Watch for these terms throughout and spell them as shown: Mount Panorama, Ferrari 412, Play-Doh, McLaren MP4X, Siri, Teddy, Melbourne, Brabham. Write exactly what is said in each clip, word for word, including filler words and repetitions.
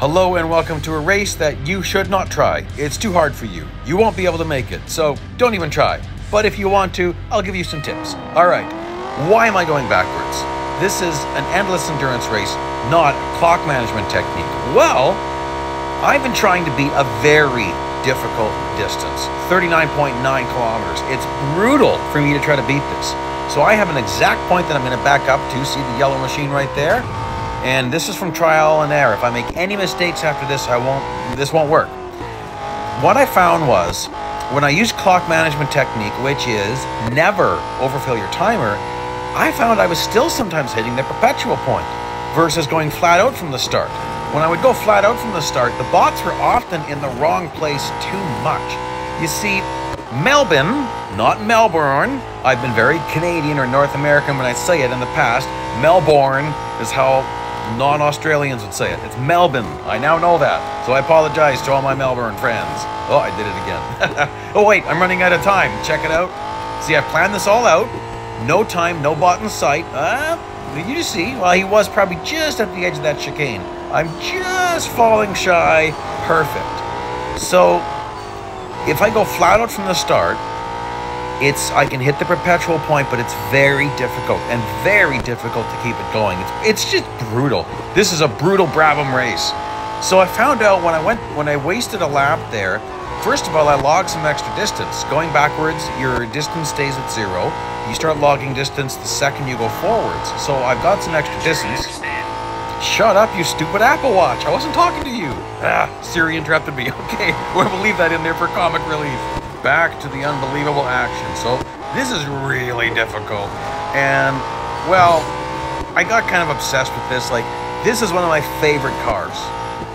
Hello and welcome to a race that you should not try. It's too hard for you. You won't be able to make it, so don't even try. But if you want to, I'll give you some tips. All right, why am I going backwards? This is an endless endurance race, not a clock management technique. Well, I've been trying to beat a very difficult distance, thirty-nine point nine kilometers. It's brutal for me to try to beat this. So I have an exact point that I'm gonna back up to. See the yellow machine right there? And this is from trial and error. If I make any mistakes after this, I won't, this won't work. What I found was, when I used clock management technique, which is never overfill your timer, I found I was still sometimes hitting the perpetual point versus going flat out from the start. When I would go flat out from the start, the bots were often in the wrong place too much. You see, Melbourne, not Melbourne, I've been very Canadian or North American when I say it in the past, Melbourne is how non-Australians would say it. It's Melbourne. I now know that. So I apologize to all my Melbourne friends. Oh, I did it again. Oh wait, I'm running out of time. Check it out. See, I planned this all out. No time, no bot in sight. Uh, you see, well, he was probably just at the edge of that chicane. I'm just falling shy. Perfect. So if I go flat out from the start, It's, I can hit the perpetual point, but it's very difficult and very difficult to keep it going. It's, it's just brutal. This is a brutal Brabham race. So I found out when I went, when I wasted a lap there, first of all, I logged some extra distance. Going backwards, your distance stays at zero. You start logging distance the second you go forwards. So I've got some extra distance. Shut up, you stupid Apple Watch. I wasn't talking to you. Ah, Siri interrupted me. Okay, we'll leave that in there for comic relief. Back to the unbelievable action. So this is really difficult, and well, I got kind of obsessed with this. Like, this is one of my favorite cars,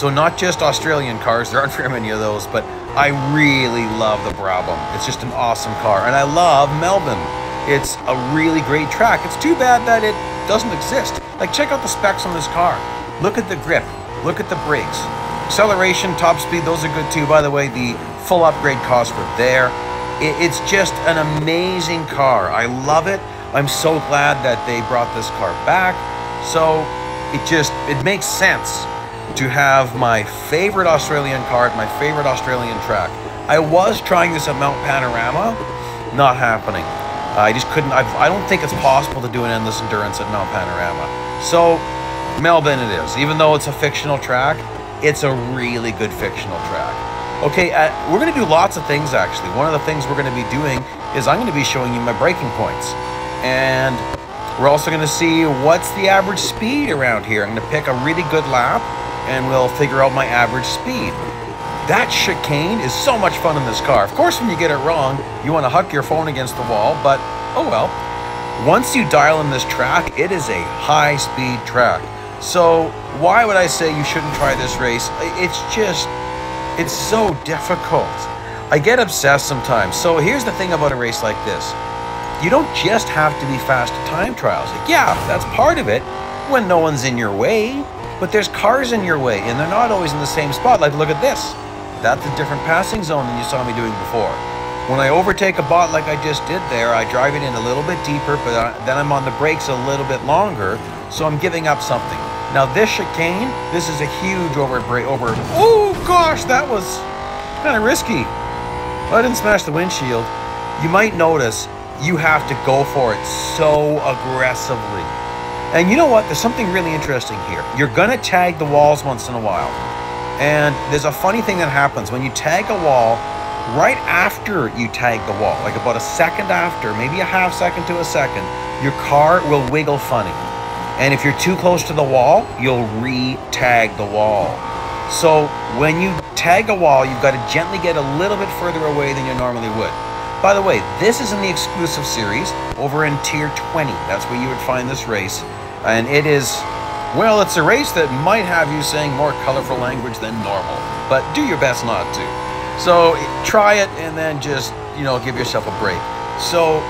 so not just Australian cars, there aren't very many of those, but I really love the Brabham. It's just an awesome car, and I love Melbourne. It's a really great track. It's too bad that it doesn't exist. Like, check out the specs on this car. Look at the grip, look at the brakes, acceleration, top speed, those are good too. By the way, the full upgrade costs were there. It's just an amazing car. I love it. I'm so glad that they brought this car back. So it just, it makes sense to have my favorite Australian car at my favorite Australian track. I was trying this at Mount Panorama, not happening. I just couldn't, I've, I don't think it's possible to do an endless endurance at Mount Panorama. So Melbourne it is, even though it's a fictional track. It's a really good fictional track. Okay, uh, we're gonna do lots of things actually. One of the things we're gonna be doing is I'm gonna be showing you my braking points. And we're also gonna see what's the average speed around here. I'm gonna pick a really good lap and we'll figure out my average speed. That chicane is so much fun in this car. Of course, when you get it wrong, you wanna huck your phone against the wall, but oh well. Once you dial in this track, it is a high speed track. So why would I say you shouldn't try this race? It's just, it's so difficult. I get obsessed sometimes. So here's the thing about a race like this. You don't just have to be fast at time trials. Like, yeah, that's part of it when no one's in your way, but there's cars in your way and they're not always in the same spot. Like, look at this. That's a different passing zone than you saw me doing before. When I overtake a bot like I just did there, I drive it in a little bit deeper, but I, then I'm on the brakes a little bit longer, so I'm giving up something. Now this chicane, this is a huge over break over. Oh gosh, that was kind of risky. I didn't smash the windshield. You might notice you have to go for it so aggressively. And you know what? There's something really interesting here. You're gonna tag the walls once in a while. And there's a funny thing that happens when you tag a wall. Right after you tag the wall, like about a second after, maybe a half second to a second, your car will wiggle funny. And if you're too close to the wall, you'll re-tag the wall. So when you tag a wall, you've got to gently get a little bit further away than you normally would. By the way, this is in the exclusive series over in tier twenty. That's where you would find this race. And it is, well, it's a race that might have you saying more colorful language than normal, but do your best not to. So try it and then just, you know, give yourself a break. So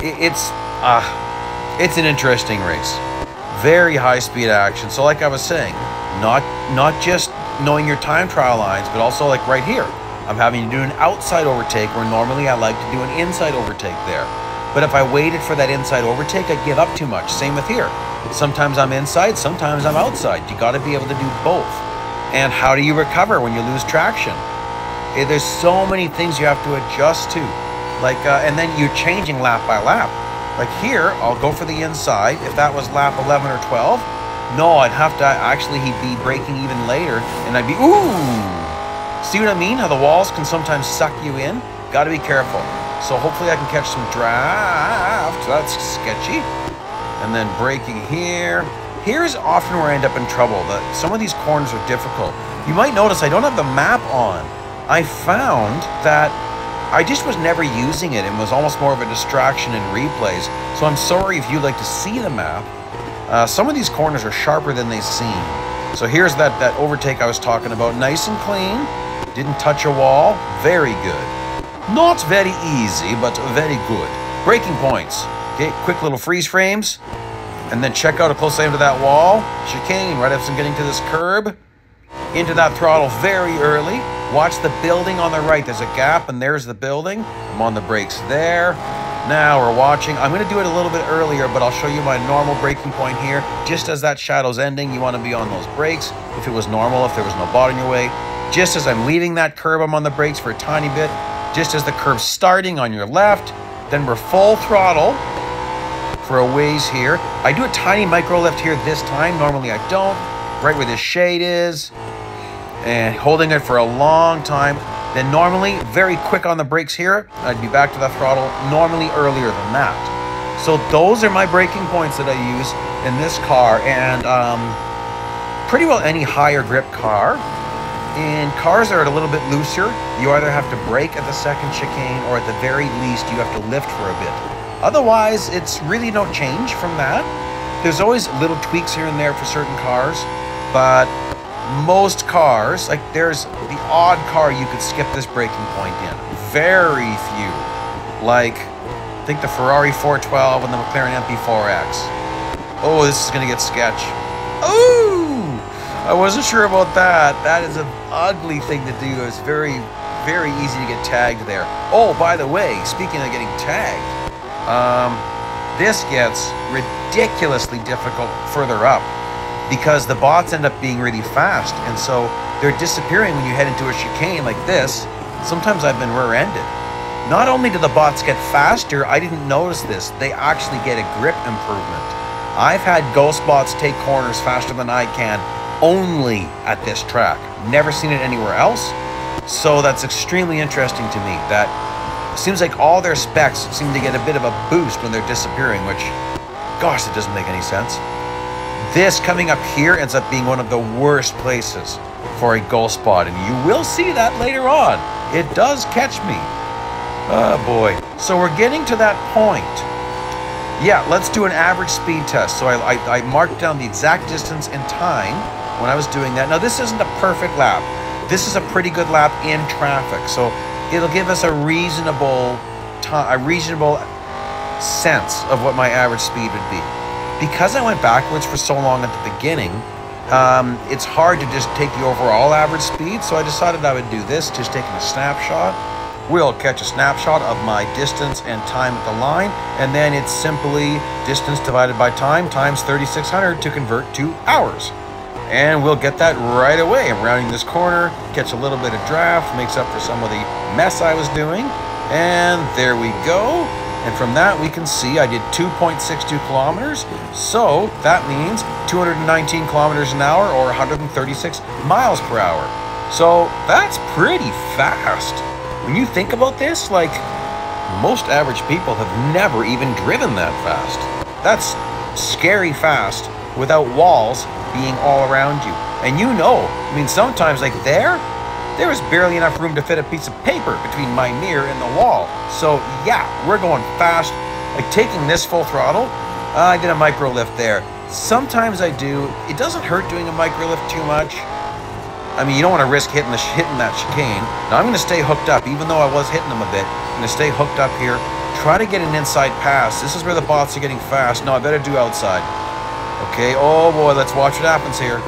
it's uh, it's an interesting race. Very high speed action. So like I was saying, not, not just knowing your time trial lines, but also like right here, I'm having to do an outside overtake where normally I like to do an inside overtake there. But if I waited for that inside overtake, I'd give up too much. Same with here. Sometimes I'm inside, sometimes I'm outside. You gotta be able to do both. And how do you recover when you lose traction? There's so many things you have to adjust to. Like, uh, and then you're changing lap by lap. Like here, I'll go for the inside. If that was lap eleven or twelve, no, I'd have to, actually he'd be braking even later, and I'd be, ooh! See what I mean? How the walls can sometimes suck you in? Gotta be careful. So hopefully I can catch some draft. That's sketchy. And then braking here. Here's often where I end up in trouble. The, some of these corners are difficult. You might notice I don't have the map on. I found that I just was never using it. It was almost more of a distraction in replays. So I'm sorry if you'd like to see the map. Uh, some of these corners are sharper than they seem. So here's that, that overtake I was talking about. Nice and clean. Didn't touch a wall. Very good. Not very easy, but very good. Breaking points. Okay, quick little freeze frames. And then check out a close aim to that wall. Chicane right as I'm getting to this curb. Into that throttle very early. Watch the building on the right. There's a gap and there's the building. I'm on the brakes there. Now we're watching. I'm going to do it a little bit earlier, but I'll show you my normal braking point here. Just as that shadow's ending, you want to be on those brakes. If it was normal, if there was no bot in your way. Just as I'm leaving that curb, I'm on the brakes for a tiny bit. Just as the curb's starting on your left, then we're full throttle for a ways here. I do a tiny micro left here this time. Normally I don't. Right where this shade is. And holding it for a long time. Then normally, very quick on the brakes here. I'd be back to the throttle normally earlier than that. So those are my braking points that I use in this car. And um, pretty well any higher grip car. And cars are a little bit looser. You either have to brake at the second chicane or at the very least you have to lift for a bit. Otherwise, it's really no change from that. There's always little tweaks here and there for certain cars, but most cars, like there's the odd car you could skip this braking point in. Very few. Like, I think the Ferrari four twelve and the McLaren M P four X. Oh, this is gonna get sketch. Ooh! I wasn't sure about that. That is an ugly thing to do. It's very, very easy to get tagged there. Oh, by the way, speaking of getting tagged, um, this gets ridiculously difficult further up because the bots end up being really fast, and so they're disappearing when you head into a chicane like this. Sometimes I've been rear-ended. Not only do the bots get faster, I didn't notice this, they actually get a grip improvement. I've had ghost bots take corners faster than I can, only at this track. Never seen it anywhere else. So that's extremely interesting to me. That seems like all their specs seem to get a bit of a boost when they're disappearing, which, gosh, it doesn't make any sense. This coming up here ends up being one of the worst places for a goal spot, and you will see that later on. It does catch me. Oh boy. So we're getting to that point. Yeah, let's do an average speed test. So I, I, I marked down the exact distance and time when I was doing that. Now this isn't a perfect lap. This is a pretty good lap in traffic. So it'll give us a reasonable time, a reasonable sense of what my average speed would be. Because I went backwards for so long at the beginning, um, it's hard to just take the overall average speed. So I decided I would do this, just taking a snapshot. We'll catch a snapshot of my distance and time at the line, and then it's simply distance divided by time times thirty-six hundred to convert to hours. And we'll get that right away. I'm rounding this corner, catch a little bit of draft, makes up for some of the mess I was doing. And there we go. And from that, we can see I did two point six two kilometers. So that means two hundred nineteen kilometers an hour or one hundred thirty-six miles per hour. So that's pretty fast. When you think about this, like, most average people have never even driven that fast. That's scary fast without walls being all around you. And you know, I mean, sometimes like there, there is barely enough room to fit a piece of paper between my mirror and the wall. So yeah, we're going fast. Like taking this full throttle, uh, I did a micro lift there. Sometimes I do. It doesn't hurt doing a micro lift too much. I mean, you don't want to risk hitting the hitting that chicane. Now I'm going to stay hooked up, even though I was hitting them a bit. I'm going to stay hooked up here. Try to get an inside pass. This is where the bots are getting fast. No, I better do outside. Okay, oh boy, let's watch what happens here.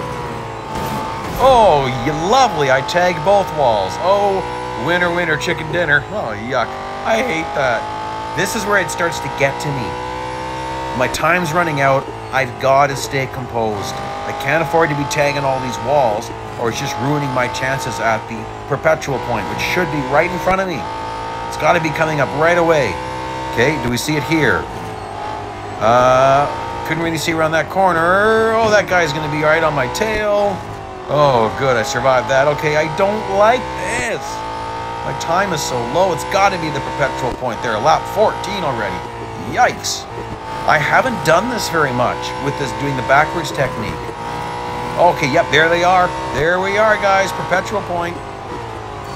Oh, you lovely, I tagged both walls. Oh, winner, winner, chicken dinner. Oh, yuck, I hate that. This is where it starts to get to me. My time's running out, I've got to stay composed. I can't afford to be tagging all these walls. or it's just ruining my chances at the perpetual point, which should be right in front of me. It's got to be coming up right away. Okay, do we see it here? Uh, couldn't really see around that corner. Oh, that guy's going to be right on my tail. Oh, good, I survived that. Okay, I don't like this. My time is so low. It's got to be the perpetual point there. Lap fourteen already. Yikes. I haven't done this very much with this doing the backwards technique. Okay, yep, there they are. There we are, guys. Perpetual point.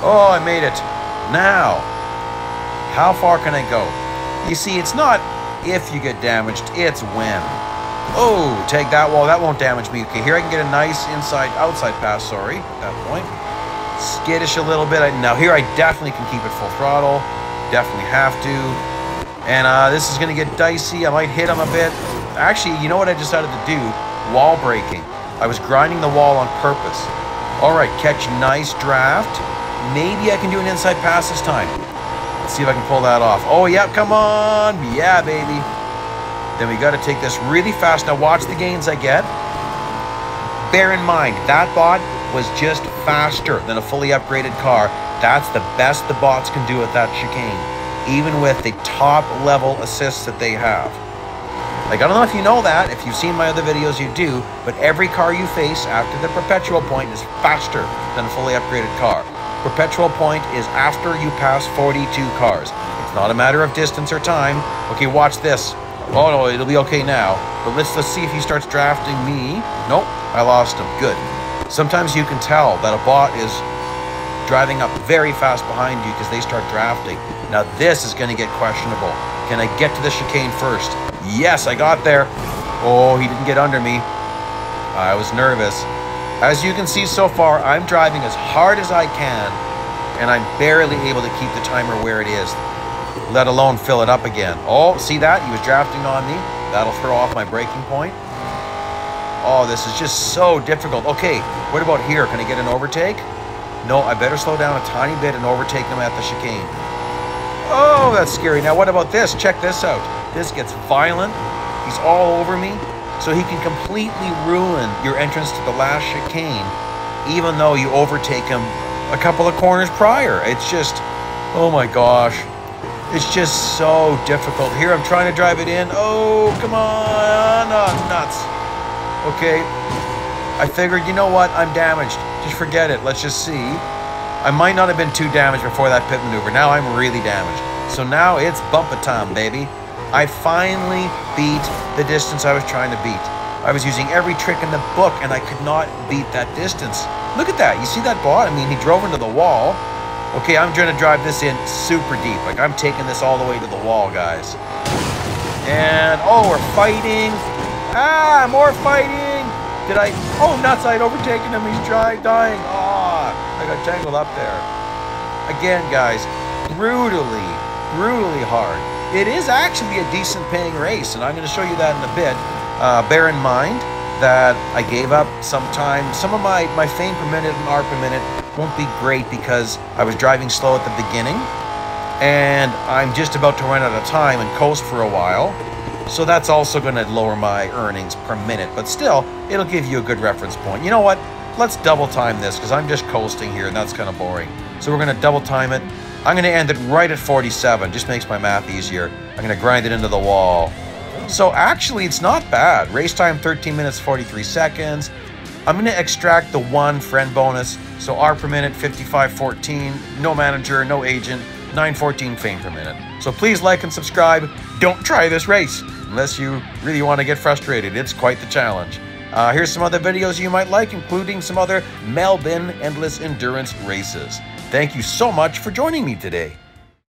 Oh, I made it. Now, how far can I go? You see, it's not if you get damaged, it's when. Oh, take that wall. That won't damage me. Okay, here I can get a nice inside, outside pass, sorry, at that point. Skittish a little bit. Now, here I definitely can keep it full throttle. Definitely have to. And uh, this is going to get dicey. I might hit him a bit. Actually, you know what I decided to do? Wall braking. I was grinding the wall on purpose. All right, catch, nice draft. Maybe I can do an inside pass this time. Let's see if I can pull that off. Oh, yeah, come on. Yeah, baby. Then we got to take this really fast. Now, watch the gains I get. Bear in mind, that bot was just faster than a fully upgraded car. That's the best the bots can do at that chicane, even with the top level assists that they have. Like, I don't know if you know that, if you've seen my other videos, you do, but every car you face after the perpetual point is faster than a fully upgraded car. Perpetual point is after you pass forty-two cars. It's not a matter of distance or time. Okay, watch this. Oh no, it'll be okay now. But let's, let's see if he starts drafting me. Nope, I lost him, good. Sometimes you can tell that a bot is driving up very fast behind you because they start drafting. Now this is going to get questionable. Can I get to the chicane first? Yes, I got there. Oh, he didn't get under me. I was nervous. As you can see so far, I'm driving as hard as I can, and I'm barely able to keep the timer where it is, let alone fill it up again. Oh, see that? He was drafting on me. That'll throw off my braking point. Oh, this is just so difficult. Okay, what about here? Can I get an overtake? No, I better slow down a tiny bit and overtake them at the chicane. Oh, that's scary. Now, what about this? Check this out. This gets violent. He's all over me. So he can completely ruin your entrance to the last chicane, even though you overtake him a couple of corners prior. It's just, oh my gosh. It's just so difficult. Here, I'm trying to drive it in. Oh, come on. Oh, nuts. Okay. I figured, you know what? I'm damaged. Just forget it. Let's just see. I might not have been too damaged before that pit maneuver. Now I'm really damaged. So now it's bumper time, baby. I finally beat the distance I was trying to beat. I was using every trick in the book, and I could not beat that distance. Look at that. You see that bot? I mean, he drove into the wall. Okay, I'm trying to drive this in super deep. Like, I'm taking this all the way to the wall, guys. And, oh, we're fighting. Ah, more fighting. Did I? Oh, nuts, I had overtaken him. He's dry, dying. Ah, oh, I got tangled up there. Again, guys, brutally, brutally hard. It is actually a decent paying race, and I'm going to show you that in a bit. Uh, bear in mind that I gave up some time. Some of my, my fame per minute and R per minute won't be great because I was driving slow at the beginning, and I'm just about to run out of time and coast for a while. So that's also going to lower my earnings per minute, but still, it'll give you a good reference point. You know what? Let's double time this because I'm just coasting here and that's kind of boring. So we're going to double time it. I'm going to end it right at forty-seven. Just makes my math easier. I'm going to grind it into the wall. So actually, it's not bad. Race time, thirteen minutes, forty-three seconds. I'm going to extract the one friend bonus. So R per minute, fifty-five fourteen, no manager, no agent, nine fourteen fame per minute. So please like and subscribe. Don't try this race unless you really want to get frustrated. It's quite the challenge. Uh, here's some other videos you might like, including some other Melbourne endless endurance races. Thank you so much for joining me today.